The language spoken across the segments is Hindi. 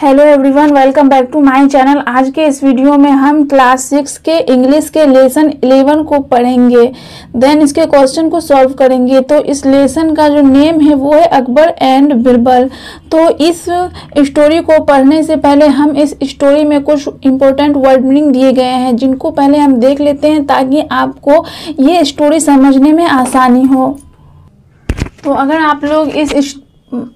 Hello everyone, welcome back to my channel. आज के इस वीडियो में हम क्लास 6 के इंग्लिश के लेसन 11 को पढ़ेंगे, देन इसके क्वेश्चन को सॉल्व करेंगे। तो इस लेसन का जो नेम है वो है अकबर एंड बिरबल। तो इस स्टोरी को पढ़ने से पहले हम इस स्टोरी में कुछ इंपॉर्टेंट वर्ड मीनिंग दिए गए हैं जिनको पहले हम देख लेते हैं ताकि आपको ये स्टोरी समझने में आसानी हो। तो अगर आप लोग इस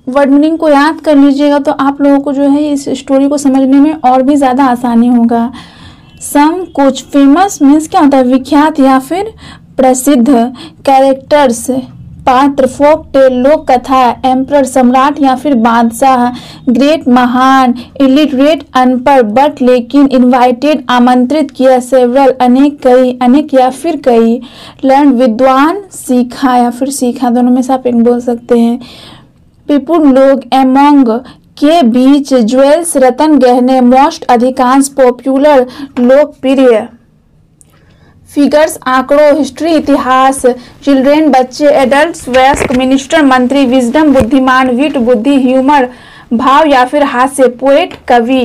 वर्ड मीनिंग को याद कर लीजिएगा तो आप लोगों को जो है इस स्टोरी को समझने में और भी ज़्यादा आसानी होगा। सम कुछ, फेमस मीन्स क्या होता है, विख्यात या फिर प्रसिद्ध। कैरेक्टर्स पात्र, फोक टेल लोक कथा। एम्परर सम्राट या फिर बादशाह। ग्रेट महान। इलिटरेट अनपढ़ बट लेकिन। इनवाइटेड आमंत्रित किया। सेवरल अनेक, कई, अनेक या फिर कई। लर्न विद्वान सीखा या फिर सीखा, दोनों में से आप एक बोल सकते हैं। पीपुल लोग, एमोंग के बीच। ज्वेल्स रतन गहने। मोस्ट अधिकांश, पॉपुलर लोकप्रिय। फिगर्स आंकड़ों, हिस्ट्री इतिहास। चिल्ड्रेन बच्चे, एडल्ट्स वयस्क। मिनिस्टर मंत्री। विजडम बुद्धिमान, विट बुद्धि। ह्यूमर भाव या फिर हास्य। पोएट कवि।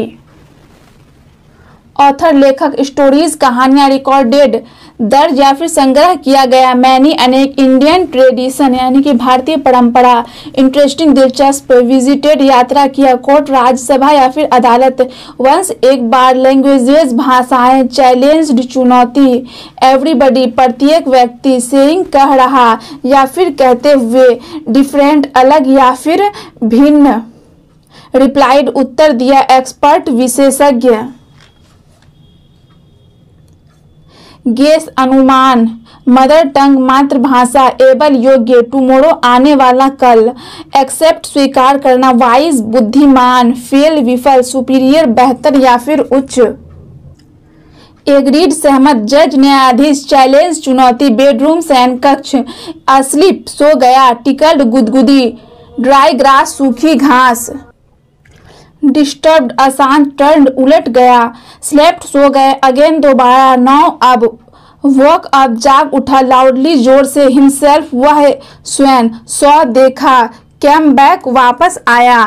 ऑथर लेखक। स्टोरीज कहानियाँ। रिकॉर्डेड दर्ज या फिर संग्रह किया गया। मैनी अनेक। इंडियन ट्रेडिशन यानी कि भारतीय परंपरा। इंटरेस्टिंग दिलचस्प। विजिटेड यात्रा किया। कोर्ट राज्यसभा या फिर अदालत। वंस एक बार। लैंग्वेजेस भाषाएं। चैलेंज्ड चुनौती। एवरीबडी प्रत्येक व्यक्ति। सेइंग कह रहा या फिर कहते हुए। डिफरेंट अलग या फिर भिन्न। रिप्लाइड उत्तर दिया। एक्सपर्ट विशेषज्ञ। गेस अनुमान। मदर टंग मातृभाषा। एबल योग्य। टुमोरो आने वाला कल। एक्सेप्ट स्वीकार करना। वाइज बुद्धिमान। फेल विफल। सुपीरियर बेहतर या फिर उच्च। एग्रीड सहमत। जज न्यायाधीश। चैलेंज चुनौती। बेडरूम सैन कक्ष। अस्लीप सो गया। टिकल्ड गुदगुदी। ड्राई ग्रास सूखी घास। डिस्टर्ब्ड अशांत। टर्न्ड उलट गया। स्लेप्ट सो गए। अगेन दोबारा। नाउ अब। वॉक अब जाग उठा। लाउडली जोर से। हिमसेल्फ वह स्वयं। सो देखा। कैम बैक वापस आया।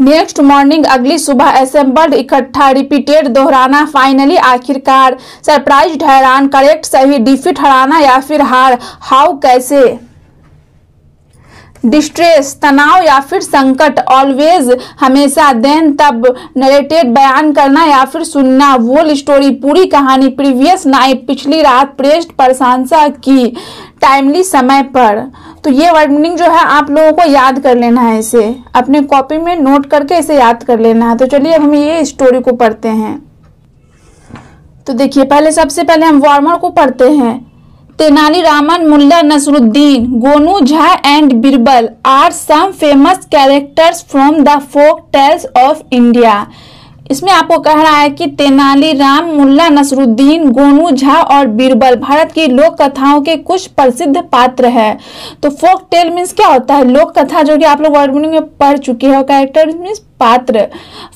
नेक्स्ट मॉर्निंग अगली सुबह। असेंबल्ड इकट्ठा। रिपीटेड दोहराना। फाइनली आखिरकार। सरप्राइज्ड हैरान। करेक्ट सही। डिफीट हराना या फिर हार। हाउ कैसे। डिस्ट्रेस तनाव या फिर संकट। ऑलवेज हमेशा। देन तब। नरेटेड बयान करना या फिर सुनना। वोल स्टोरी पूरी कहानी। प्रीवियस नाइट पिछली रात। प्रेस्ट प्रशंसा की। टाइमली समय पर। तो ये वर्ड मीनिंग जो है आप लोगों को याद कर लेना है, इसे अपने कॉपी में नोट करके इसे याद कर लेना है। तो चलिए अब हम ये स्टोरी को पढ़ते हैं। तो देखिए, पहले सबसे पहले हम वार्मर को पढ़ते हैं। Tenali Raman, Mulla Nasruddin, Gonu Jha and Birbal are some famous characters from the folk tales of India. इसमें आपको कह रहा है कि तेनाली राम, मुल्ला नसरुद्दीन, गोनू झा और बिरबल भारत की लोक कथाओं के कुछ प्रसिद्ध पात्र हैं। तो फोक टेल मीन्स क्या होता है, लोक कथा, जो कि आप लोग वर्ड मीनिंग में पढ़ चुके हैं। कैरेक्टर मीन्स पात्र,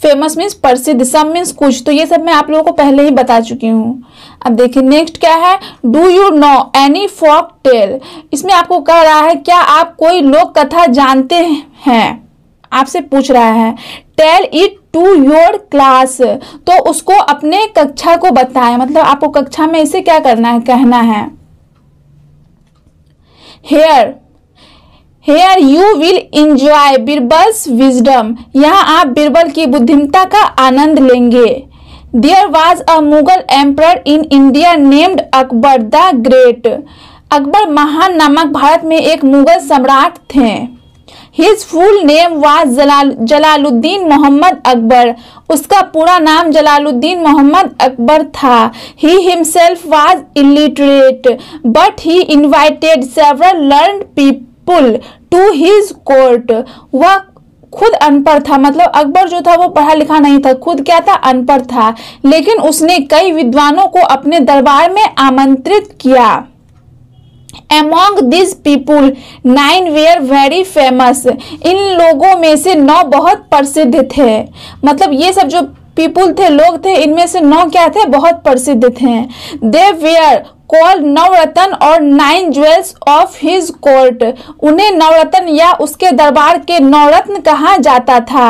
फेमस मीन्स प्रसिद्ध, सब मीन्स कुछ। तो ये सब मैं आप लोगों को पहले ही बता चुकी हूँ। अब देखिए नेक्स्ट क्या है। Do you know any folk tale. इसमें आपको कह रहा है क्या आप कोई लोक कथा जानते हैं, आपसे पूछ रहा है। Tell it to your class. तो उसको अपने कक्षा को बताएं, मतलब आपको कक्षा में इसे क्या करना है, कहना है। Here here you will enjoy Birbal's wisdom. यहाँ आप बिरबल की बुद्धिमता का आनंद लेंगे। There was a Mughal emperor in India named Akbar the Great. Akbar महान नामक भारत में एक मुगल सम्राट थे। His full name was Jalaluddin Mohammad Akbar. उसका पूरा नाम जलालुद्दीन मोहम्मद अकबर था। He himself was illiterate, but he invited several learned people to his court. वह खुद अनपढ़ था, मतलब अकबर जो था वो पढ़ा लिखा नहीं था, खुद क्या था, अनपढ़ था, लेकिन उसने कई विद्वानों को अपने दरबार में आमंत्रित किया। Among these people, 9 were very famous. इन लोगों में से 9 बहुत प्रसिद्ध थे, मतलब ये सब जो पीपुल थे, लोग थे, इनमें से 9 क्या थे, बहुत प्रसिद्ध थे। They were कॉल्ड नवरत्न और 9 ज्वेल्स ऑफ हिज कोर्ट, उन्हें नवरत्न या उसके दरबार के नवरत्न कहा जाता था।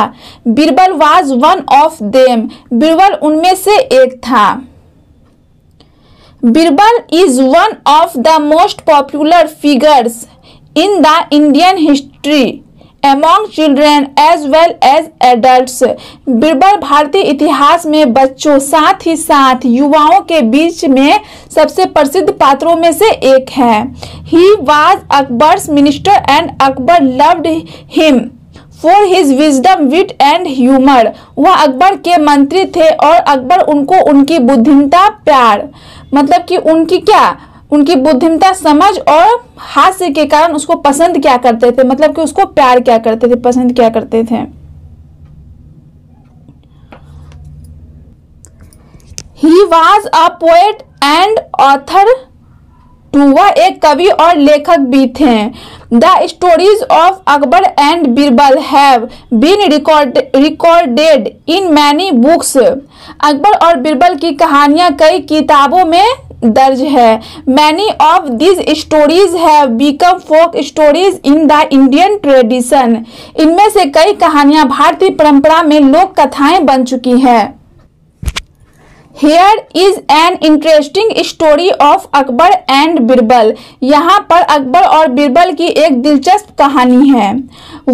Birbal was one of them, Birbal उनमें से एक था। Birbal is one of the most popular figures in the Indian history among children as well as adults। Birbal भारतीय इतिहास में बच्चों साथ ही साथ युवाओं के बीच में सबसे प्रसिद्ध पात्रों में से एक है। He was Akbar's minister and Akbar loved him for his wisdom, wit and humor। वह अकबर के मंत्री थे और अकबर उनको उनकी बुद्धिमता प्यार, मतलब कि उनकी क्या, उनकी बुद्धिमता समझ और हास्य के कारण उसको पसंद क्या करते थे, मतलब कि उसको प्यार क्या करते थे, पसंद क्या करते थे। He was a poet and author too, वह एक कवि और लेखक भी थे। The stories of Akbar and Birbal have been recorded in many books, Akbar और बीरबल की कहानियां कई किताबों में दर्ज है। Many of this stories have become folk stories in the Indian tradition, इनमें से कई कहानियां भारतीय परंपरा में लोक कथाएं बन चुकी हैं। Here is an interesting story of Akbar and Birbal, यहाँ पर अकबर और बीरबल की एक दिलचस्प कहानी है।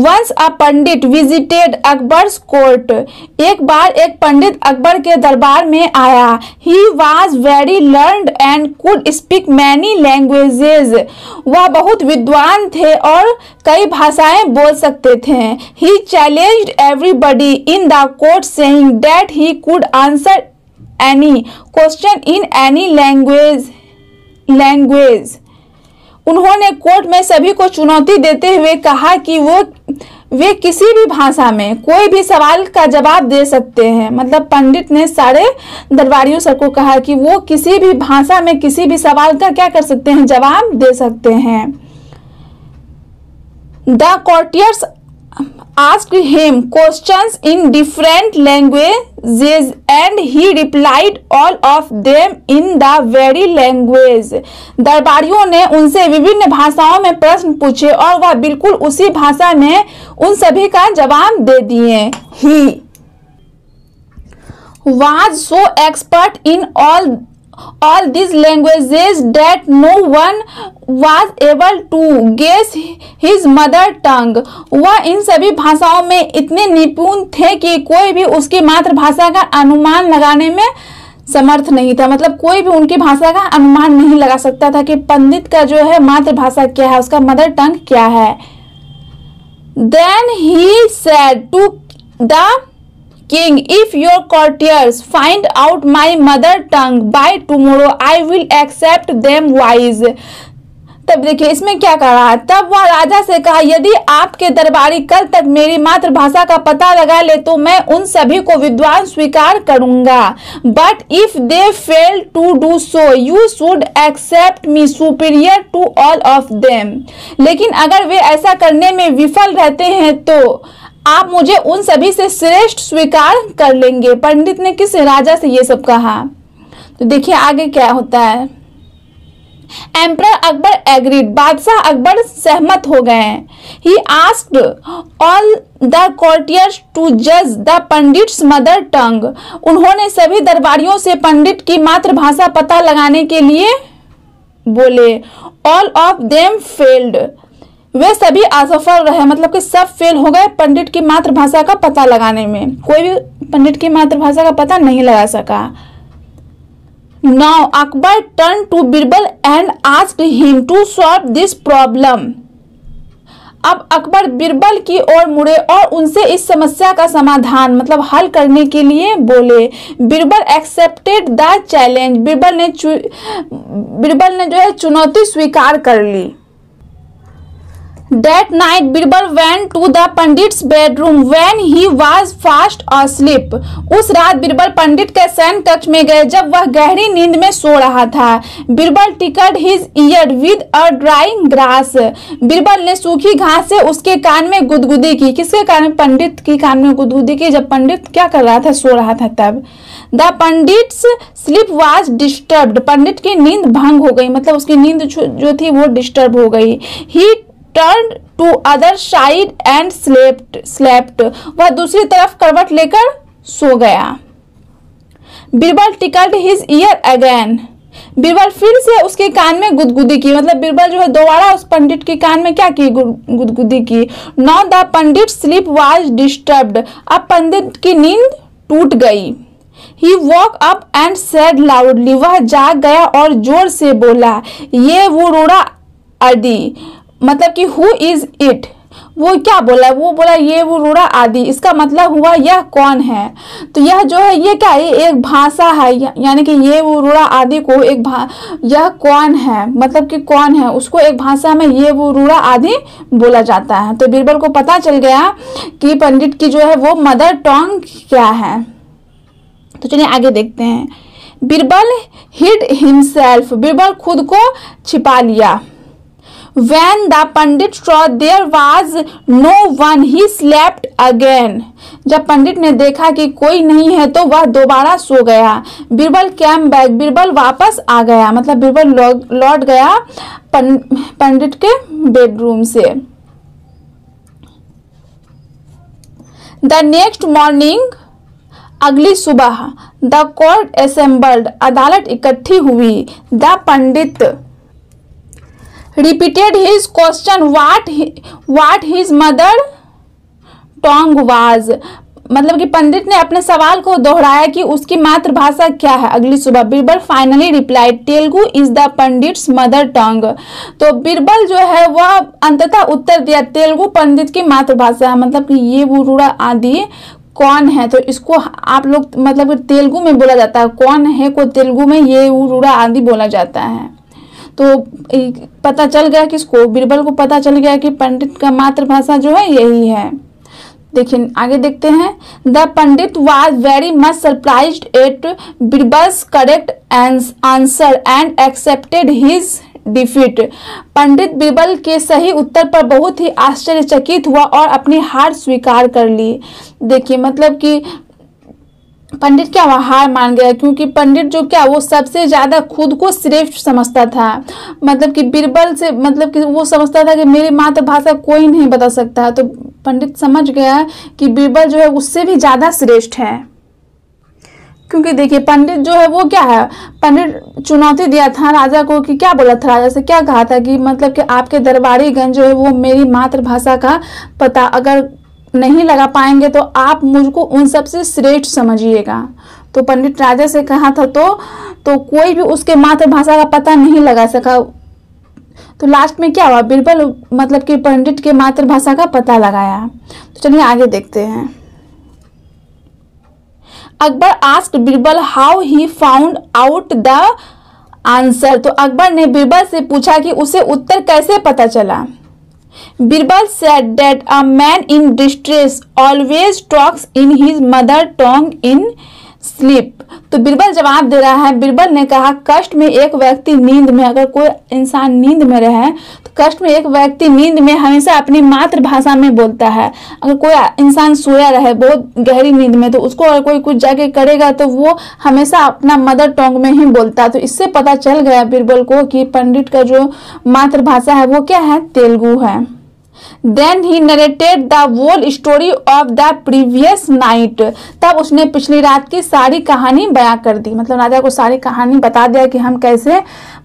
Once a Pandit visited Akbar's court, एक बार एक पंडित अकबर के दरबार में आया। He was very learned and could speak many languages, वह बहुत विद्वान थे और कई भाषाएं बोल सकते थे। He challenged everybody in the court saying that he could answer any question in any language, उन्होंने कोर्ट में सभी को चुनौती देते हुए कहा कि वे किसी भी भाषा में कोई भी सवाल का जवाब दे सकते हैं। मतलब पंडित ने सारे दरबारियों सबको कहा कि वो किसी भी भाषा में किसी भी सवाल का क्या कर सकते हैं, जवाब दे सकते हैं। The courtiers asked him questions in different languages and he replied all of them in the very language, दरबारियों ने उनसे विभिन्न भाषाओं में प्रश्न पूछे और वह बिल्कुल उसी भाषा में उन सभी का जवाब दे दिए। He was so expert in all these languages that no one was able to guess his mother tongue, वह इन सभी भाषाओं में इतने निपुण थे कि कोई भी उसकी मातृभाषा का अनुमान लगाने में समर्थ नहीं था। मतलब कोई भी उनकी भाषा का अनुमान नहीं लगा सकता था कि पंडित का जो है मातृभाषा क्या है, उसका मदर टंग क्या है। Then he said to the King, if your courtiers find out my mother tongue by tomorrow, I will accept them wise। तब देखिए इसमें क्या कहा, तब वह राजा से कहा यदि आपके दरबारी कल तक मेरी मातृभाषा का पता लगा ले तो मैं उन सभी को विद्वान स्वीकार करूंगा। But if they fail to do so you should accept me superior to all of them, लेकिन अगर वे ऐसा करने में विफल रहते हैं तो आप मुझे उन सभी से श्रेष्ठ स्वीकार कर लेंगे। पंडित ने किस राजा से ये सब कहा, तो देखिए आगे क्या होता है। एम्परर अकबर एग्रीड, बादशाह अकबर सहमत हो गए। He asked all the courtiers to जज द पंडिट्स मदर टंग, उन्होंने सभी दरबारियों से पंडित की मातृभाषा पता लगाने के लिए बोले। ऑल ऑफ देम फेल्ड, वे सभी असफल रहे, मतलब कि सब फेल हो गए पंडित की मातृभाषा का पता लगाने में, कोई भी पंडित की मातृभाषा का पता नहीं लगा सका। Now Akbar turn to Birbal and asked him to solve this problem, अब अकबर बीरबल की ओर मुड़े और उनसे इस समस्या का समाधान मतलब हल करने के लिए बोले। Birbal accepted the challenge, Birbal ने जो है चुनौती स्वीकार कर ली। That night Birbal went to the pandit's bedroom when he was fast asleep. उस रात बिरबल पंडित के सैन कक्ष में गए जब वह गहरी नींद में सो रहा था. Birbal tickled his ear with a drying grass. Birbal ने सूखी घास से उसके कान में गुदगुदी की. किसके कान? पंडित के कान में गुदगुदी की जब पंडित क्या कर रहा था? सो रहा था. तब the pandit's sleep was disturbed. पंडित की नींद भंग हो गई, मतलब उसकी नींद जो थी वो डिस्टर्ब हो गई. He turn to other side and slept. वह दूसरी तरफ करवट लेकर सो गया. Birbal tickled his ear again. Birbal फिर से उसके कान में गुदगुदी की, मतलब बिरबल जो है दोबारा उस पंडित के कान में क्या की? गुदगुदी की. Now the pandit sleep was disturbed. अब पंडित की नींद टूट गई. He woke up and said loudly. वह जाग गया और जोर से बोला. ये वो रोड़ा आदि, मतलब कि who is it? वो क्या बोला? वो बोला ये वो रोड़ा आदि. इसका मतलब हुआ यह कौन है. तो यह जो है ये क्या है? एक भाषा है. यानी कि ये वो रोड़ा आदि को एक यह कौन है, मतलब कि कौन है, उसको एक भाषा में ये वो रोड़ा आदि बोला जाता है. तो बीरबल को पता चल गया कि पंडित की जो है वो मदर टंग क्या है. तो चलिए आगे देखते हैं. Birbal hide himself. बिरबल खुद को छिपा लिया. When the Pandit saw there was no one, he slept again. जब पंडित ने देखा कि कोई नहीं है तो वह दोबारा सो गया. Birbal came back. बिरबल वापस आ गया, मतलब बिरबल लौट गया पंडित के बेडरूम से. The next morning, अगली सुबह, द कोर्ट असेंबल्ड, अदालत इकट्ठी हुई. The pandit repeated his question what his mother tongue was, मतलब कि पंडित ने अपने सवाल को दोहराया कि उसकी मातृभाषा क्या है. अगली सुबह Birbal finally replied Telugu is the pandit's mother tongue. तो बिरबल जो है वह अंततः उत्तर दिया तेलुगु पंडित की मातृभाषा, मतलब कि ये वो रूड़ा आदि कौन है. तो इसको आप लोग मतलब तेलुगु में बोला जाता है. कौन है को तेलुगु में ये रूड़ा आदि बोला जाता है. तो पता चल गया किसको? बिरबल को पता चल गया कि पंडित का मातृभाषा जो है यही है. देखिए आगे देखते हैं. The pandit was very much surprised at Birbal's correct answer and accepted his defeat. पंडित बिरबल के सही उत्तर पर बहुत ही आश्चर्यचकित हुआ और अपनी हार स्वीकार कर ली. देखिए मतलब कि पंडित क्या हार मान गया, क्योंकि पंडित जो क्या वो सबसे ज़्यादा खुद को श्रेष्ठ समझता था. मतलब कि बिरबल से मतलब कि वो समझता था कि मेरी मातृभाषा कोई नहीं बता सकता. तो पंडित समझ गया कि बिरबल जो है उससे भी ज़्यादा श्रेष्ठ है, क्योंकि देखिए पंडित जो है वो क्या है, पंडित चुनौती दिया था राजा को कि क्या बोला था, राजा से क्या कहा था कि मतलब कि आपके दरबारी गण जो है वो मेरी मातृभाषा का पता अगर नहीं लगा पाएंगे तो आप मुझको उन सबसे श्रेष्ठ समझिएगा. तो पंडित राजा से कहा था तो कोई भी उसके मातृभाषा का पता नहीं लगा सका. तो लास्ट में क्या हुआ? बिरबल मतलब कि पंडित के मातृभाषा का पता लगाया. तो चलिए आगे देखते हैं. Akbar asked Birbal how he found out the answer. तो अकबर ने बिरबल से पूछा कि उसे उत्तर कैसे पता चला. Birbal said that a man in distress always talks in his mother tongue in sleep. तो बिरबल जवाब दे रहा है. बिरबल ने कहा कष्ट में एक व्यक्ति नींद में, अगर कोई इंसान नींद में रहे तो कष्ट में एक व्यक्ति नींद में हमेशा अपनी मातृभाषा में बोलता है. अगर कोई इंसान सोया रहे बहुत गहरी नींद में तो उसको अगर कोई कुछ जाके करेगा तो वो हमेशा अपना मदर टंग में ही बोलता है. तो इससे पता चल गया बिरबल को कि पंडित का जो मातृभाषा है वो क्या है? तेलुगु है. Then he narrated the whole story of the previous night. तब उसने पिछली रात की सारी कहानी बयां कर दी, मतलब राजा को सारी कहानी बता दिया कि हम कैसे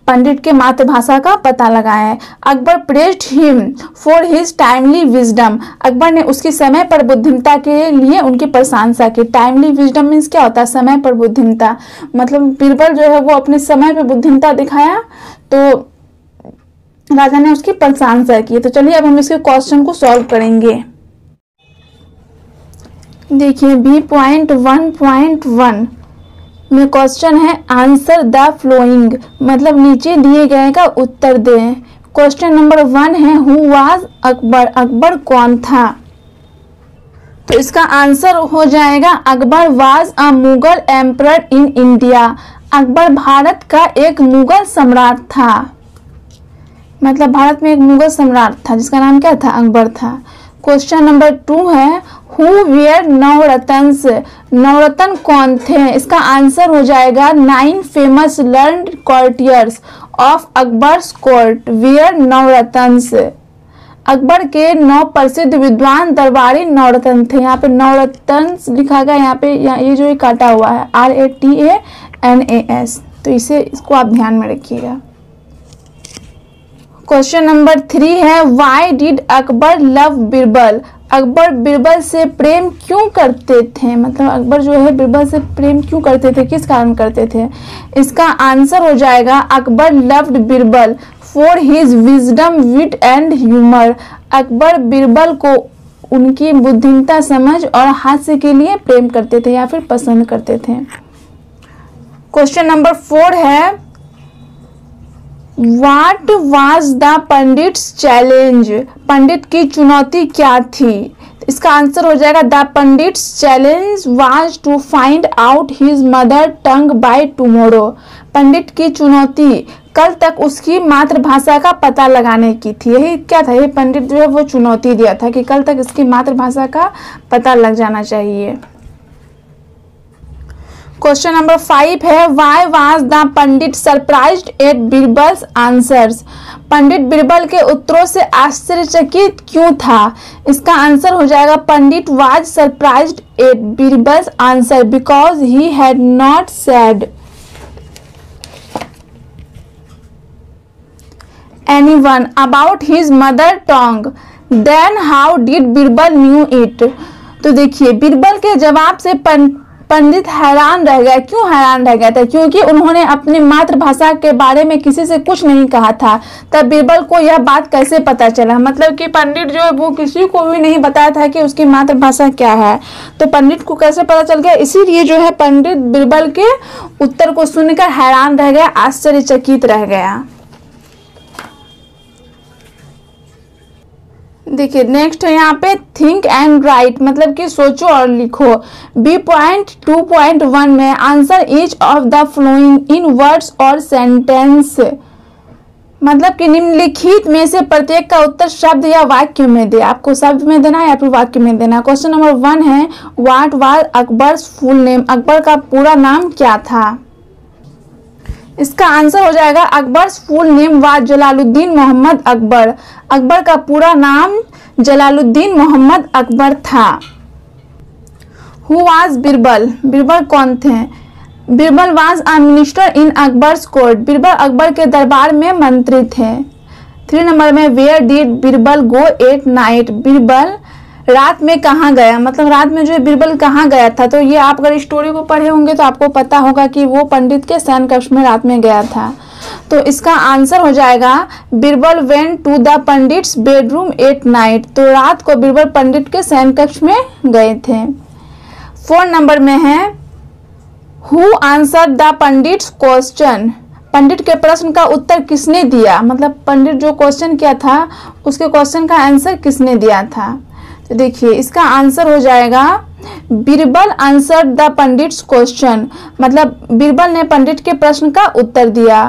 पंडित के मातृभाषा का पता लगाएं. Akbar praised him for his timely wisdom. Akbar ने उसकी समय पर बुद्धिमता के लिए उनकी प्रशंसा की. timely wisdom मीन्स क्या होता है? समय पर बुद्धिमता. मतलब बिरबल जो है वो अपने समय पर बुद्धिमता दिखाया तो राजा ने उसकी प्रशंसा की. तो चलिए अब हम इसके क्वेश्चन को सॉल्व करेंगे. देखिए B.1.1 में क्वेश्चन है आंसर द फ्लोइंग, मतलब नीचे दिए गए का उत्तर दें. क्वेश्चन नंबर 1 है हु वाज अकबर, अकबर कौन था? तो इसका आंसर हो जाएगा Akbar was a Mughal emperor in India. Akbar Bharat का एक मुगल सम्राट था, मतलब भारत में एक मुगल सम्राट था जिसका नाम क्या था? अकबर था। क्वेश्चन नंबर 2 है हु वेयर नवरत्न्स, नवरत्न कौन थे? इसका आंसर हो जाएगा 9 famous learned courtiers of Akbar's court were Navratnas. Akbar के 9 प्रसिद्ध विद्वान दरबारी नवरत्न थे। यहाँ पे नवरत्न्स लिखा गया, यहाँ पे ये जो काटा हुआ है RATANAS, तो इसे इसको आप ध्यान में रखिएगा। क्वेश्चन नंबर 3 है why did Akbar love Birbal, Akbar Birbal से प्रेम क्यों करते थे? मतलब अकबर जो है बिरबल से प्रेम क्यों करते थे, किस कारण करते थे? इसका आंसर हो जाएगा Akbar loved Birbal for his wisdom wit and humour. Akbar Birbal को उनकी बुद्धिमता, समझ और हास्य के लिए प्रेम करते थे या फिर पसंद करते थे। क्वेश्चन नंबर 4 है What was the pandit's challenge, पंडित की चुनौती क्या थी? इसका आंसर हो जाएगा the pandit's challenge was to find out his mother tongue by tomorrow. पंडित की चुनौती कल तक उसकी मातृभाषा का पता लगाने की थी। यही क्या था, ये पंडित जो है वो चुनौती दिया था कि कल तक इसकी मातृभाषा का पता लग जाना चाहिए। क्वेश्चन नंबर 5 है why was the pandit surprised at Birbal's answers, पंडित बिरबल के उत्तरों से आश्चर्यचकित क्यों था? इसका आंसर हो जाएगा pandit was surprised at Birbal's answer because he had not said anyone about his mother tongue then how did Birbal knew it. तो देखिए बिरबल के जवाब से पंडित हैरान रह गया। क्यों हैरान रह गया था? क्योंकि उन्होंने अपनी मातृभाषा के बारे में किसी से कुछ नहीं कहा था। तब बिरबल को यह बात कैसे पता चला, मतलब कि पंडित जो है वो किसी को भी नहीं बताया था कि उसकी मातृभाषा क्या है, तो पंडित को कैसे पता चल गया? इसीलिए जो है पंडित बिरबल के उत्तर को सुनकर हैरान रह गया, आश्चर्यचकित रह गया। देखिए नेक्स्ट है यहाँ पे थिंक एंड राइट, मतलब कि सोचो और लिखो। B.2.1 में answer each of the following in words और सेंटेंस, मतलब कि निम्नलिखित में से प्रत्येक का उत्तर शब्द या वाक्य में दे। आपको शब्द में देना है या फिर वाक्य में देना। क्वेश्चन नंबर 1 है what was Akbar's full name, Akbar का पूरा नाम क्या था? इसका आंसर हो जाएगा Akbar's full name was Jalaluddin Mohammad Akbar. Akbar का पूरा नाम जलालुद्दीन मोहम्मद अकबर था। हु वाज बिरबल, बिरबल कौन थे? Birbal was a minister in Akbar's court, Birbal Akbar के दरबार में मंत्री थे। 3 नंबर में where did Birbal go at night, Birbal रात में कहाँ गया, मतलब रात में जो है बिरबल कहाँ गया था? तो ये आप अगर स्टोरी को पढ़े होंगे तो आपको पता होगा कि वो पंडित के शयन कक्ष में रात में गया था। तो इसका आंसर हो जाएगा Birbal went to the pandit's bedroom at night, तो रात को बिरबल पंडित के शयन कक्ष में गए थे। 4 नंबर में है who answer the pandit's question, पंडित के प्रश्न का उत्तर किसने दिया, मतलब पंडित जो क्वेश्चन किया था उसके क्वेश्चन का आंसर किसने दिया था? तो देखिए इसका आंसर हो जाएगा Birbal answer the pandit's question, मतलब बिरबल ने पंडित के प्रश्न का उत्तर दिया।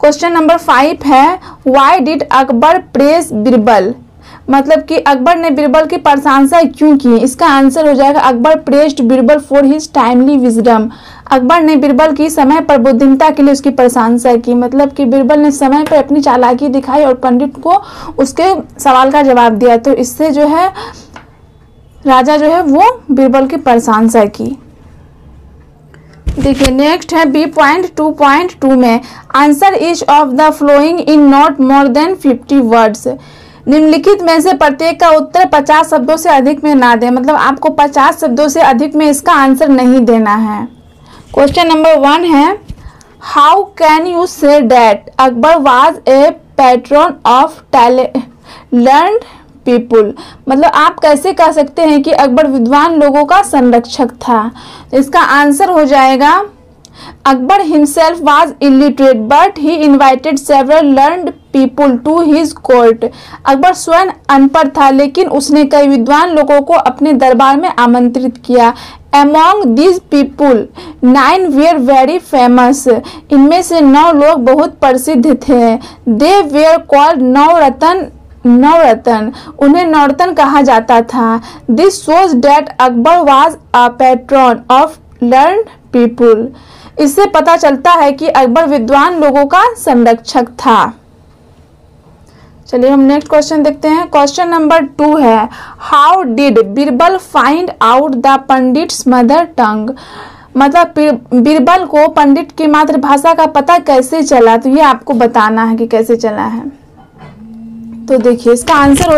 क्वेश्चन नंबर 5 है why did Akbar praise Birbal, मतलब कि अकबर ने बिरबल की प्रशंसा क्यों की? इसका आंसर हो जाएगा Akbar praised Birbal for his timely wisdom, Akbar ने बिरबल की समय पर बुद्धिमता के लिए उसकी प्रशंसा की। मतलब कि बिरबल ने समय पर अपनी चालाकी दिखाई और पंडित को उसके सवाल का जवाब दिया, तो इससे जो है राजा जो है वो बिरबल की प्रशंसा की। देखिए नेक्स्ट है B.2.2 में answer each of the following in not more than 50 words, निम्नलिखित में से प्रत्येक का उत्तर 50 शब्दों से अधिक में ना दें, मतलब आपको 50 शब्दों से अधिक में इसका आंसर नहीं देना है। क्वेश्चन नंबर 1 है how can you say that Akbar was a patron of learned people, मतलब आप कैसे कह सकते हैं कि अकबर विद्वान लोगों का संरक्षक था? इसका आंसर हो जाएगा Akbar himself was illiterate but he invited several learned people to his court. Akbar स्वयं अनपढ़ था लेकिन उसने कई विद्वान लोगों को अपने दरबार में आमंत्रित किया। Among these people, 9 were very famous. इनमें से 9 लोग बहुत प्रसिद्ध थे। They were called नवरत्न, उन्हें नवरत्न कहा जाता था। This shows that Akbar was a patron of learned people. इससे पता चलता है कि अकबर विद्वान लोगों का संरक्षक था। चलिए हम नेक्स्ट क्वेश्चन देखते हैं। क्वेश्चन नंबर 2 है, how did Birbal find out the pandit's mother tongue. मतलब बीरबल को पंडित की मातृभाषा का पता कैसे चला, तो ये आपको बताना है कि कैसे चला है। तो देखिए इसका आंसर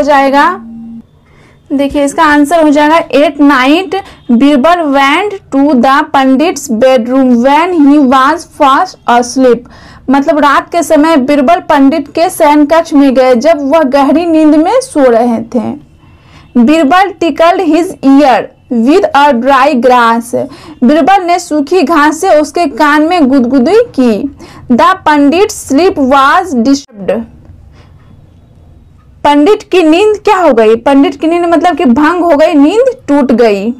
हो जाएगा, at night Birbal went to the pandit's bedroom when he was fast asleep. मतलब रात के समय बीरबल पंडित के शयन कक्ष में गए जब वह गहरी नींद में सो रहे थे। Birbal tickled his ear with a dry grass, Birbal ने सूखी घास से उसके कान में गुदगुदी की। The pandit's sleep was disturbed, पंडित की नींद क्या हो गई, पंडित की नींद मतलब कि भंग हो गई, नींद टूट गई।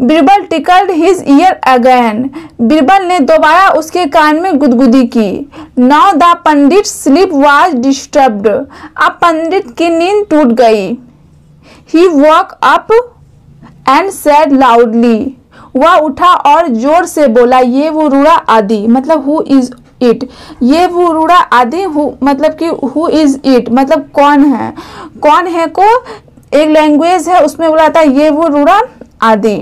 Birbal tickled his ear again, Birbal ने दोबारा उसके कान में गुदगुदी की। Now the pandit sleep was disturbed, अब पंडित की नींद टूट गई। He woke up and said loudly, वह उठा और जोर से बोला, ये वो रूड़ा आदि मतलब हु इज इट, ये वो रूड़ा आदि हु मतलब कि हु इज इट मतलब कौन है। कौन है को एक लैंग्वेज है उसमें बोला था ये वो रूड़ा आदि।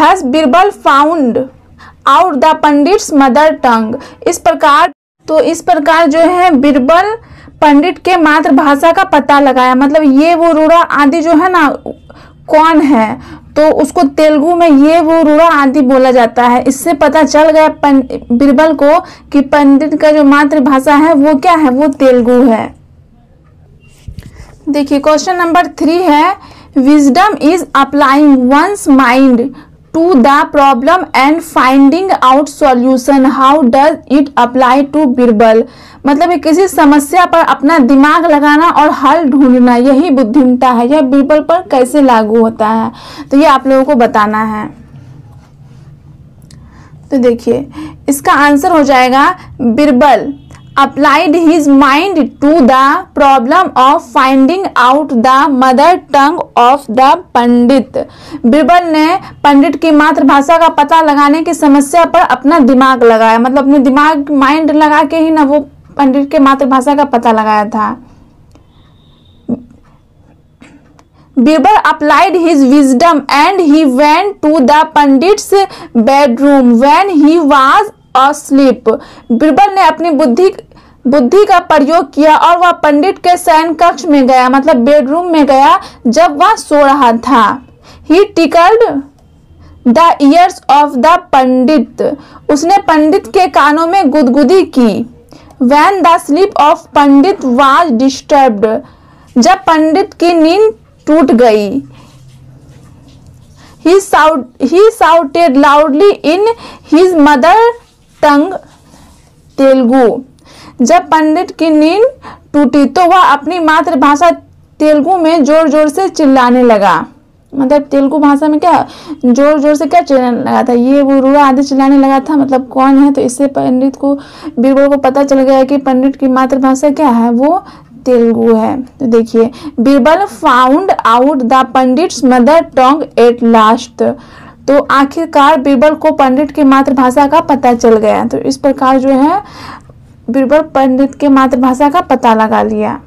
Thus Birbal found out the pandit's mother tongue, इस प्रकार जो है बीरबल पंडित के मातृभाषा का पता लगाया। मतलब ये वो रूड़ा आदि जो है ना कौन है, तो उसको तेलुगु में ये वो रूड़ा आदि बोला जाता है। इससे पता चल गया बीरबल को कि पंडित का जो मातृभाषा है वो क्या है, वो तेलुगु है। देखिए क्वेश्चन नंबर 3 है, wisdom is applying one's mind to the problem and finding out solution, how does it apply to Birbal. मतलब किसी समस्या पर अपना दिमाग लगाना और हल ढूंढना, यही बुद्धिमता है। यह बीरबल पर कैसे लागू होता है, तो ये आप लोगों को बताना है। तो देखिए इसका आंसर हो जाएगा, Birbal applied his mind to the problem of finding out the mother tongue of the पंडित। बीरबल ने पंडित की मातृभाषा का पता लगाने की समस्या पर अपना दिमाग लगाया। मतलब अपने दिमाग माइंड लगा के ही ना वो पंडित के मातृभाषा का पता लगाया था। Birbal applied his wisdom and he went to the pandit's bedroom when he was asleep, Birbal ने अपनी बुद्धि का प्रयोग किया और वह पंडित के शयन कक्ष में गया मतलब बेडरूम में गया जब वह सो रहा था। He tickled the ears of the pandit, उसने पंडित के कानों में गुदगुदी की। When the sleep of pandit was disturbed, जब पंडित की नींद टूट गई। He shouted loudly in his mother tongue Telugu, जब पंडित की नींद टूटी तो वह अपनी मातृभाषा तेलुगु में जोर जोर से चिल्लाने लगा। मतलब तेलुगु भाषा में क्या जोर जोर से क्या चिल्लाने लगा था, ये वो रूड़ा आदि चिल्लाने लगा था मतलब कौन है। तो इससे पंडित को बीरबल को पता चल गया कि पंडित की मातृभाषा क्या है, वो तेलुगु है। तो देखिए Birbal found out the pandit's mother tongue at last, तो आखिरकार बीरबल को पंडित की मातृभाषा का पता चल गया। तो इस प्रकार जो है बीरबल पंडित के मातृभाषा का पता लगा लिया।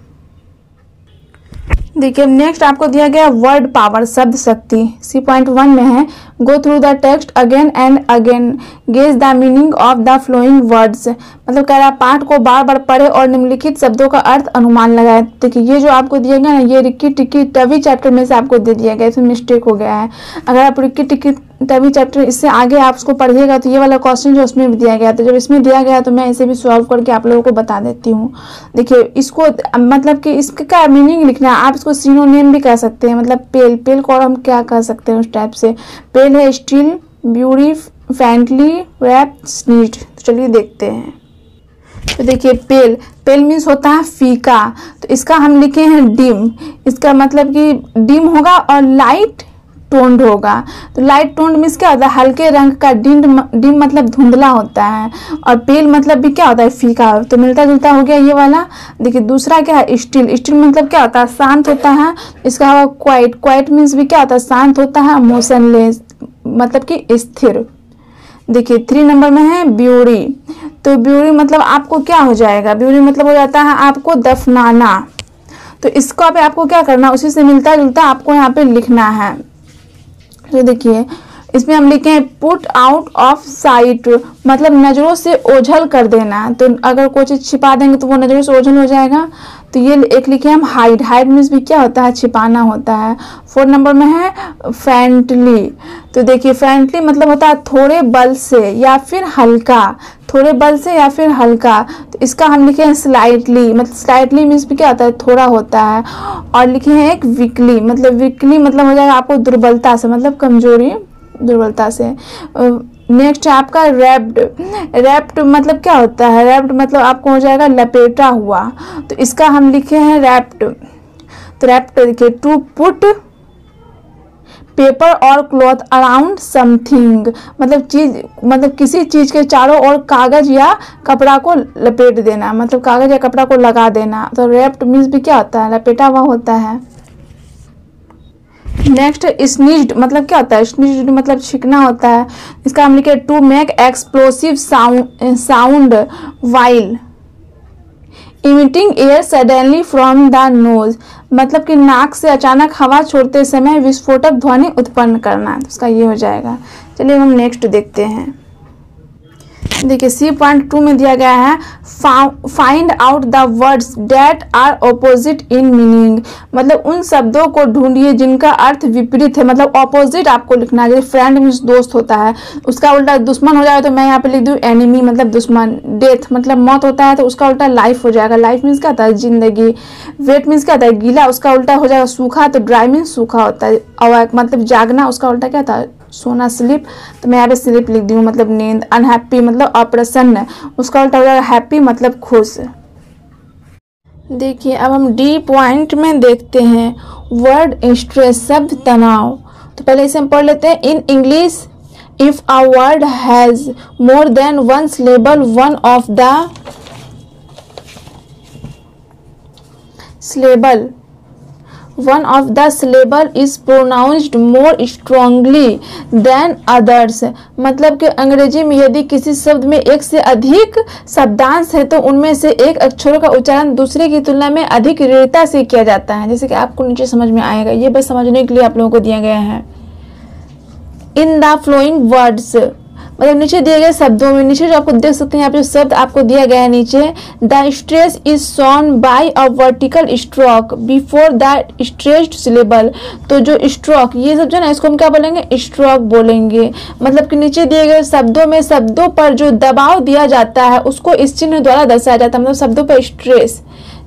देखिए नेक्स्ट आपको दिया गया वर्ड पावर शब्द शक्ति, 3.1 में है, go through the text again and again, gauge the meaning of the following words. मतलब कह रहा पाठ को बार बार पढ़े और निम्नलिखित शब्दों का अर्थ अनुमान लगाए। देखिए ये जो आपको दिया गया ना, ये रिक्की टिक्की टवी चैप्टर में से आपको दे दिया गया, इसमें मिस्टेक हो गया है। अगर आप रिक्की टिक्की तभी चैप्टर इससे आगे आप उसको पढ़िएगा तो ये वाला क्वेश्चन जो उसमें भी दिया गया था, जब इसमें दिया गया तो मैं इसे भी सॉल्व करके आप लोगों को बता देती हूँ। देखिए इसको मतलब कि इसका क्या मीनिंग लिखना है, आप इसको सिनोनिम भी कह सकते हैं। मतलब पेल, पेल को और हम क्या कह सकते हैं उस टाइप से, पेल है स्टील, ब्यूटी, फैंटली, रैप, स्नीट। तो चलिए देखते हैं। तो देखिए पेल, पेल मीन्स होता है फीका, तो इसका हम लिखे हैं डिम, इसका मतलब कि डिम होगा और लाइट टोन्ड होगा। तो लाइट टोन्ड मीन्स क्या होता है हल्के रंग का, डिम मतलब धुंधला होता है और पेल मतलब भी क्या होता है फीका, तो मिलता जुलता हो गया ये वाला। देखिए दूसरा क्या है स्टील, स्टील मतलब क्या होता है शांत होता है, इसका होगा क्वाइट, क्वाइट मीन्स भी क्या होता है शांत होता है, मोशनलेस मतलब कि स्थिर। देखिए 3 नंबर में है ब्यूरी, तो ब्यूरी मतलब आपको क्या हो जाएगा, ब्यूरी मतलब हो जाता है आपको दफनाना, तो इसको पे आपको क्या करना उसी से मिलता जुलता आपको यहाँ पे लिखना है। तो देखिए इसमें हम लिखे हैं पुट आउट ऑफ साइट मतलब नज़रों से ओझल कर देना, तो अगर कोई चीज़ छिपा देंगे तो वो नज़रों से ओझल हो जाएगा। तो ये एक लिखे हम हाइड, हाइड मीन्स भी क्या होता है छिपाना होता है। 4 नंबर में है फ्रेंटली, तो देखिए फ्रेंटली मतलब होता है थोड़े बल से या फिर हल्का, थोड़े बल से या फिर हल्का, तो इसका हम लिखे हैं स्लाइटली, मतलब स्लाइटली मीन्स भी क्या होता है थोड़ा होता है। और लिखे हैं एक वीकली, मतलब वीकली मतलब हो जाएगा आपको दुर्बलता से, मतलब कमजोरी दुर्बलता से। नेक्स्ट है आपका रैप्ड, रैप्ड मतलब क्या होता है, रैप्ड मतलब आपको हो जाएगा लपेटा हुआ, तो इसका हम लिखे हैं रैप्ड। तो रैप्ड देखिए टू पुट पेपर और क्लॉथ अराउंड समथिंग मतलब चीज, मतलब किसी चीज़ के चारों ओर कागज या कपड़ा को लपेट देना, मतलब कागज या कपड़ा को लगा देना, तो रैप्ड मीन्स भी क्या होता है लपेटा हुआ होता है। नेक्स्ट स्नीज्ड मतलब क्या होता है, स्नीज्ड मतलब छिकना होता है, इसका हम लिखे to make explosive sound while emitting air suddenly from the nose मतलब कि नाक से अचानक हवा छोड़ते समय विस्फोटक ध्वनि उत्पन्न करना, तो इसका ये हो जाएगा। चलिए हम नेक्स्ट देखते हैं। देखिए C.2 में दिया गया है find out the words that are opposite in meaning मतलब उन शब्दों को ढूंढिए जिनका अर्थ विपरीत है, मतलब ऑपोजिट आपको लिखना है। जैसे फ्रेंड मीन्स दोस्त होता है, उसका उल्टा दुश्मन हो जाएगा, तो मैं यहाँ पे लिख दूँ एनिमी मतलब दुश्मन। डेथ मतलब मौत होता है, तो उसका उल्टा लाइफ हो जाएगा, लाइफ मीन्स क्या होता है जिंदगी। वेट मीन्स क्या होता है गीला, उसका उल्टा हो जाएगा सूखा, तो ड्राई मीन्स सूखा होता है। अवेक मतलब जागना, उसका उल्टा क्या होता है सोना। स्लिप तो मैं यहाँ पे स्लिप लिख दी हूँ मतलब नींद। अनहैप्पी मतलब अप्रसन्न, उसका उल्टा हो जाएगा हैप्पी मतलब खुश। देखिए अब हम D. में देखते हैं वर्ड स्ट्रेस शब्द तनाव। तो पहले इसे हम पढ़ लेते हैं। In English if a word has more than one syllable one of the syllable One of the syllable is pronounced more strongly than others. मतलब कि अंग्रेजी में यदि किसी शब्द में एक से अधिक शब्दांश है तो उनमें से एक अक्षरों का उच्चारण दूसरे की तुलना में अधिक दृढ़ता से किया जाता है, जैसे कि आपको नीचे समझ में आएगा। ये बस समझने के लिए आप लोगों को दिया गया है। इन द फ्लोइंग वर्ड्स मतलब नीचे दिए गए शब्दों में, नीचे जो आपको देख सकते हैं आप जो शब्द आपको दिया गया है नीचे, the stress is shown by a vertical stroke before the stressed syllable. तो जो स्ट्रोक ये सब जो है ना इसको हम क्या बोलेंगे स्ट्रोक बोलेंगे, मतलब कि नीचे दिए गए शब्दों में शब्दों पर जो दबाव दिया जाता है उसको इस चिन्ह द्वारा दर्शाया जाता है। मतलब शब्दों पर स्ट्रेस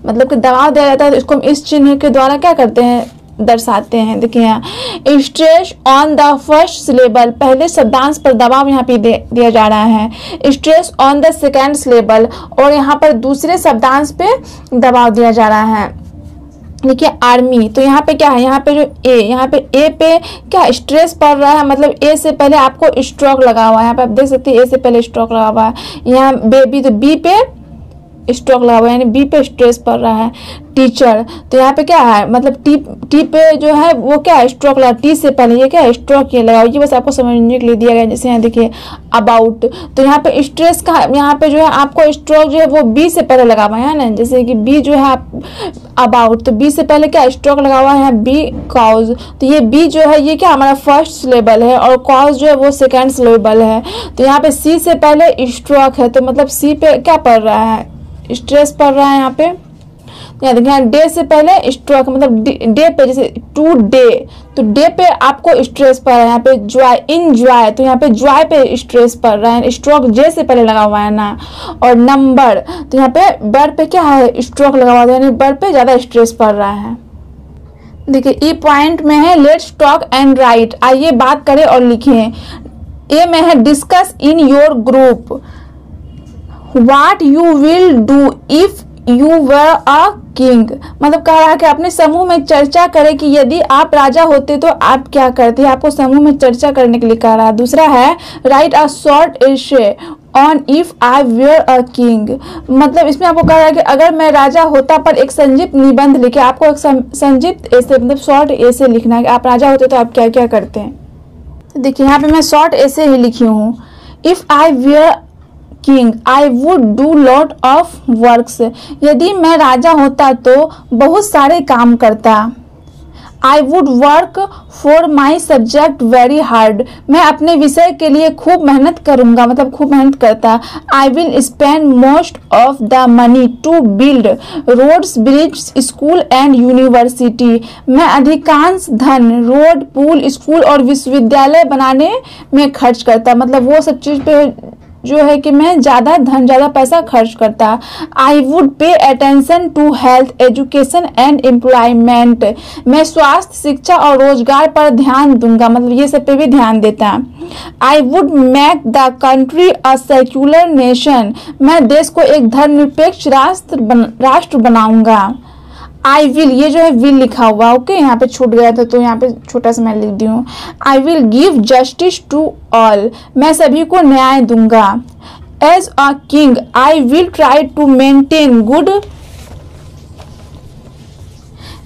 मतलब कि दबाव दिया जाता है तो इसको हम इस चिन्ह के द्वारा क्या करते हैं दर्शाते हैं। देखिए यहाँ stress on the first syllable पहले शब्दांश पर दबाव यहाँ पे दिया जा रहा है, stress on the second syllable और यहाँ पर दूसरे शब्दांश पे दबाव दिया जा रहा है। देखिए आर्मी तो यहाँ पे क्या है, यहाँ पे जो ए, यहाँ पे ए पे क्या स्ट्रेस पड़ रहा है, मतलब ए से पहले आपको स्ट्रोक लगा हुआ है, यहाँ पे आप देख सकते हैं ए से पहले स्ट्रोक लगा हुआ है। यहाँ बेबी तो बी पे स्ट्रोक लगा हुआ है यानी बी पे स्ट्रेस पड़ रहा है। टीचर तो यहाँ पे क्या है मतलब टी पे जो है वो क्या है स्ट्रोक लगा, टी से पहले ये क्या है स्ट्रोक ये लगाओ। ये बस आपको समझने के लिए दिया गया। जैसे यहाँ देखिए अबाउट तो यहाँ पे स्ट्रेस का यहाँ पे जो है आपको स्ट्रोक जो है वो बी से पहले लगा हुआ है ना, जैसे कि बी जो है अबाउट तो बी से पहले क्या स्ट्रोक लगा हुआ है बी कॉज। तो ये बी जो है ये क्या हमारा फर्स्ट सिलेबल है और कॉज जो है वो सेकेंड सिलेबल है। तो यहाँ पे सी से पहले स्ट्रोक है तो मतलब सी पे क्या पड़ रहा है स्ट्रेस पड़ रहा है। यहाँ पे याद रखिए डे से पहले स्ट्रोक मतलब डे पे जैसे टू डे तो डे पे आपको स्ट्रेस पड़ रहा है। यहाँ पे ज्वाय इन ज्वाय तो यहाँ पे ज्वाय पे स्ट्रेस पड़ रहा है, स्ट्रोक जे से पहले लगा हुआ है ना। और नंबर तो यहाँ पे बर्ड पे क्या है स्ट्रोक लगा हुआ है यानी बर्ड पे ज़्यादा स्ट्रेस पड़ रहा है। देखिए E. में है लेट्स टॉक एंड राइट आइए बात करें और लिखें। ए में है discuss in your group what you will do if you were a king, मतलब कह रहा है कि आपने समूह में चर्चा करें कि यदि आप राजा होते तो आप क्या करते, आपको समूह में चर्चा करने के लिए कह रहा है। दूसरा है write a short essay on if I were a king, मतलब इसमें आपको कह रहा है कि अगर मैं राजा होता पर एक संक्षिप्त निबंध लिखे, आपको एक संक्षिप्त ऐसे मतलब शॉर्ट ऐसे लिखना है कि आप राजा होते तो आप क्या क्या करते हैं। तो देखिए यहाँ पे मैं शॉर्ट ऐसे ही लिखी हूँ, if I were king I would do lot of works, यदि मैं राजा होता तो बहुत सारे काम करता। I would work for my subject very hard, मैं अपने विषय के लिए खूब मेहनत करूँगा, मतलब खूब मेहनत करता। I will spend most of the money to build roads bridge school and university, मैं अधिकांश धन रोड पुल स्कूल और विश्वविद्यालय बनाने में खर्च करता, मतलब वो सब चीज़ पे जो है कि मैं ज़्यादा धन ज़्यादा पैसा खर्च करता। I would pay attention to health education and employment, मैं स्वास्थ्य शिक्षा और रोजगार पर ध्यान दूंगा, मतलब ये सब पे भी ध्यान देता। I would make the country a secular nation, मैं देश को एक धर्मनिरपेक्ष राष्ट्र बनाऊंगा। आई विल, ये जो है विल लिखा हुआ ओके यहाँ पे छूट गया था तो यहाँ पे छोटा सा मैं लिख दी हूँ। I will give justice to all, मैं सभी को न्याय दूंगा। As a king I will try to maintain good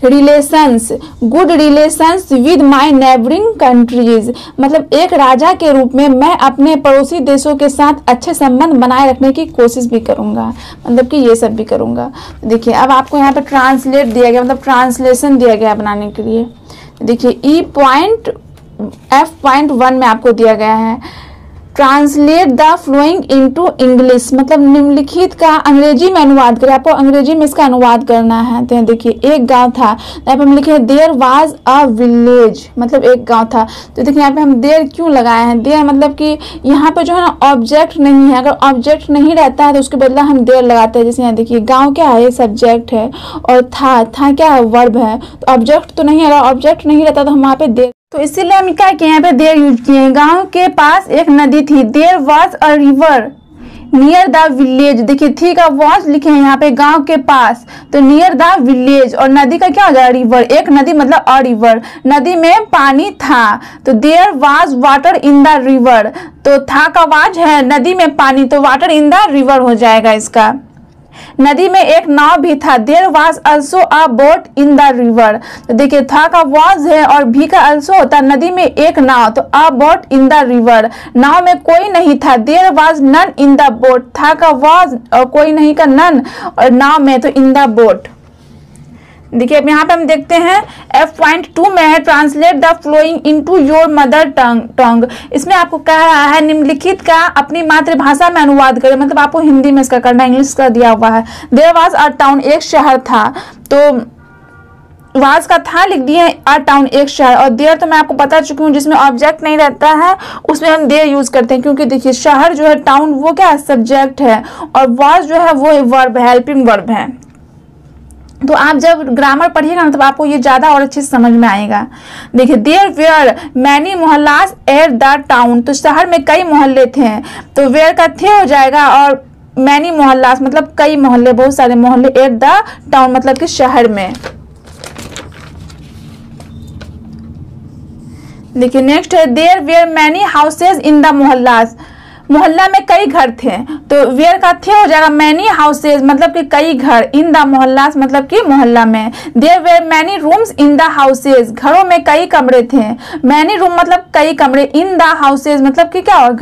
relations with my neighbouring countries, मतलब एक राजा के रूप में मैं अपने पड़ोसी देशों के साथ अच्छे संबंध बनाए रखने की कोशिश भी करूँगा, मतलब कि ये सब भी करूँगा। देखिए अब आपको यहाँ पे ट्रांसलेट दिया गया, मतलब ट्रांसलेशन दिया गया बनाने के लिए। देखिए E point F point one में आपको दिया गया है translate the following into English, मतलब निम्नलिखित का अंग्रेजी में अनुवाद करें, आपको अंग्रेजी में इसका अनुवाद करना है। तो देखिए एक गांव था, यहाँ पे हम लिखे हैं देयर वाज अ विलेज, मतलब एक गांव था। तो देखिए यहाँ पे हम देयर क्यों लगाए हैं, देयर मतलब कि यहाँ पे जो है ना ऑब्जेक्ट नहीं है, अगर ऑब्जेक्ट नहीं रहता है तो उसके बदला हम देयर लगाते हैं। जैसे यहाँ देखिए गाँव क्या है, ये सब्जेक्ट है, और था क्या है, वर्ब है, तो ऑब्जेक्ट तो नहीं है, अगर ऑब्जेक्ट नहीं रहता तो हम वहाँ पे देयर, तो इसीलिए हम क्या किए यहाँ पे देयर यूज किए। गांव के पास एक नदी थी, there was a river near the village. देखिए थी का वाज लिखे हैं यहाँ पे गांव के पास, तो नियर द विलेज, और नदी का क्या हो जाएगा रिवर, एक नदी मतलब अ रिवर, नदी में पानी था, तो there was water in the river, तो था का वाज है नदी में पानी, तो वाटर इन द रिवर हो जाएगा इसका। नदी में एक नाव भी था, there was also a boat in the river, तो देखिए था का वाज है और भी का आल्सो होता है, नदी में एक नाव, तो a boat in the river, नाव में कोई नहीं था, there was none in the boat, था का वाज और कोई नहीं का नन, और नाव में तो इन द बोट। देखिए अब यहाँ पे हम देखते हैं एफ पॉइंट टू में है translate the following into your mother tongue, इसमें आपको कह रहा है निम्नलिखित का अपनी मातृभाषा में अनुवाद करें, मतलब आपको हिंदी में इसका करना, इंग्लिश का दिया हुआ है। देयर वाज अ टाउन, एक शहर था, तो वाज का था लिख दिए अ टाउन एक शहर, और देयर तो मैं आपको बता चुकी हूँ जिसमें ऑब्जेक्ट नहीं रहता है उसमें हम देयर यूज करते हैं, क्योंकि देखिए शहर जो है टाउन वो क्या है सब्जेक्ट है, और वाज जो है वो वर्ब है, हेल्पिंग वर्ब है। तो आप जब ग्रामर पढ़िएगा ना तब आपको ये ज़्यादा और अच्छे से समझ में आएगा। देखिए there were many mohallas at the town, तो शहर में कई मोहल्ले थे, तो वेयर का थे हो जाएगा, और मैनी मोहल्लास मतलब कई मोहल्ले, बहुत सारे मोहल्ले, एट द टाउन मतलब कि शहर में। देखिए नेक्स्ट है there were many houses in the mohallas, मोहल्ला में कई घर थे, तो वेयर का थे हो जाएगा मैनी हाउसेज मतलब कि कई घर, इन द मोहल्लास मतलब कि मोहल्ला में। There were many rooms in the houses, घरों में कई कमरे थे, मैनी रूम मतलब कई कमरे, इन द हाउसेज मतलब कि क्या और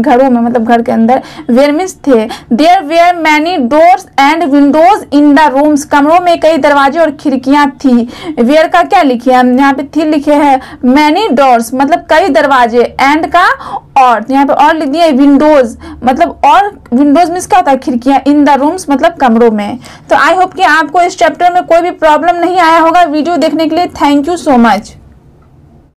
घरों में मतलब घर के अंदर, वेयर मीन्स थे। There were many doors and windows in the rooms, कमरों में कई दरवाजे और खिड़कियाँ थी, वेयर का क्या लिखे हम यहाँ पे थी लिखे है, मैनी डोर्स मतलब कई दरवाजे, एंड का और यहाँ पे और लिख दिए विंडोज मतलब, और विंडोज में क्या होता है खिड़कियाँ, इन द रूम्स मतलब कमरों में। तो आई होप कि आपको इस चैप्टर में कोई भी प्रॉब्लम नहीं आया होगा। वीडियो देखने के लिए थैंक यू सो मच।